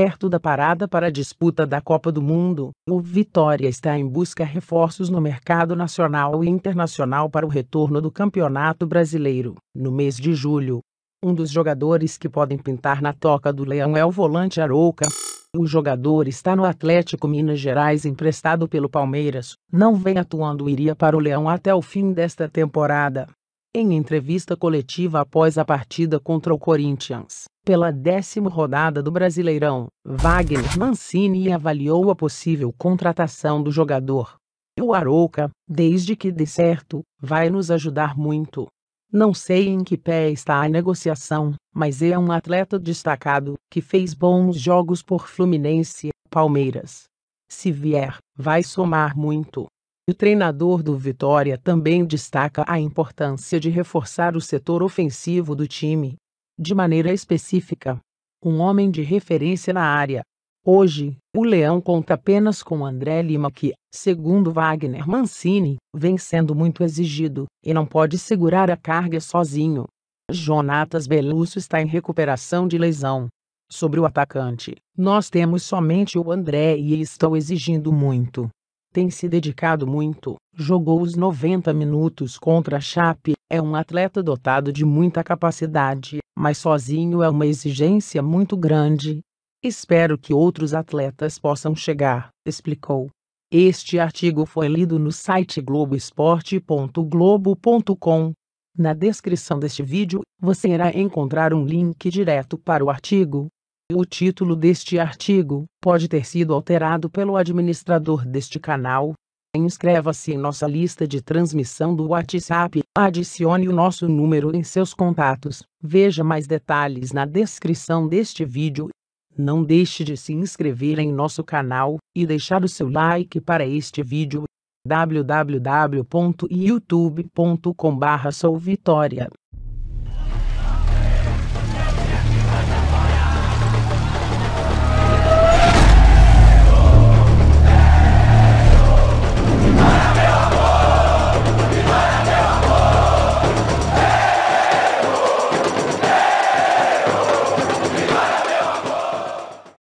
perto da parada para a disputa da Copa do Mundo, o Vitória está em busca de reforços no mercado nacional e internacional para o retorno do Campeonato Brasileiro, no mês de julho. Um dos jogadores que podem pintar na toca do Leão é o volante Arouca. O jogador está no Atlético Minas Gerais emprestado pelo Palmeiras, não vem atuando e iria para o Leão até o fim desta temporada. Em entrevista coletiva após a partida contra o Corinthians, pela 10ª rodada do Brasileirão, Wagner Mancini avaliou a possível contratação do jogador. O Arouca, desde que dê certo, vai nos ajudar muito. Não sei em que pé está a negociação, mas é um atleta destacado, que fez bons jogos por Fluminense, Palmeiras. Se vier, vai somar muito. O treinador do Vitória também destaca a importância de reforçar o setor ofensivo do time. De maneira específica, um homem de referência na área. Hoje, o Leão conta apenas com André Lima que, segundo Wagner Mancini, vem sendo muito exigido, e não pode segurar a carga sozinho. Jonatas Veloso está em recuperação de lesão. Sobre o atacante, nós temos somente o André e estou exigindo muito. Tem se dedicado muito, jogou os 90 minutos contra a Chape, é um atleta dotado de muita capacidade, mas sozinho é uma exigência muito grande. Espero que outros atletas possam chegar, explicou. Este artigo foi lido no site globoesporte.globo.com. Na descrição deste vídeo, você irá encontrar um link direto para o artigo. O título deste artigo pode ter sido alterado pelo administrador deste canal. Inscreva-se em nossa lista de transmissão do WhatsApp, adicione o nosso número em seus contatos. Veja mais detalhes na descrição deste vídeo. Não deixe de se inscrever em nosso canal e deixar o seu like para este vídeo. www.youtube.com/souVitória